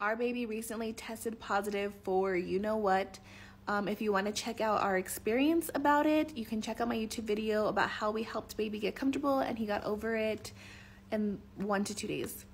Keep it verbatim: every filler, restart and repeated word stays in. Our baby recently tested positive for you know what. Um, if you want to check out our experience about it, you can check out my YouTube video about how we helped baby get comfortable and he got over it in one to two days.